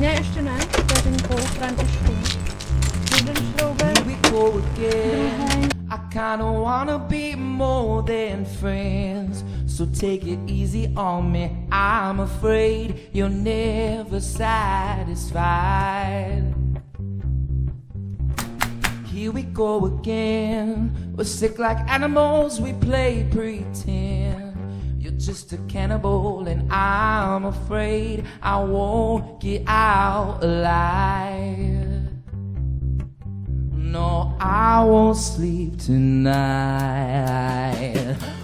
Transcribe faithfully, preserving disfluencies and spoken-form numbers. Ne, ještě ne, vteřinku, Františku. Jeden šroubek, druhý. I kinda wanna be more than friends, so take it easy on me. I'm afraid you're never satisfied. Here we go again. We're sick like animals, we play pretend. You're just a cannibal and I'm afraid I won't get out alive. No, I won't sleep tonight.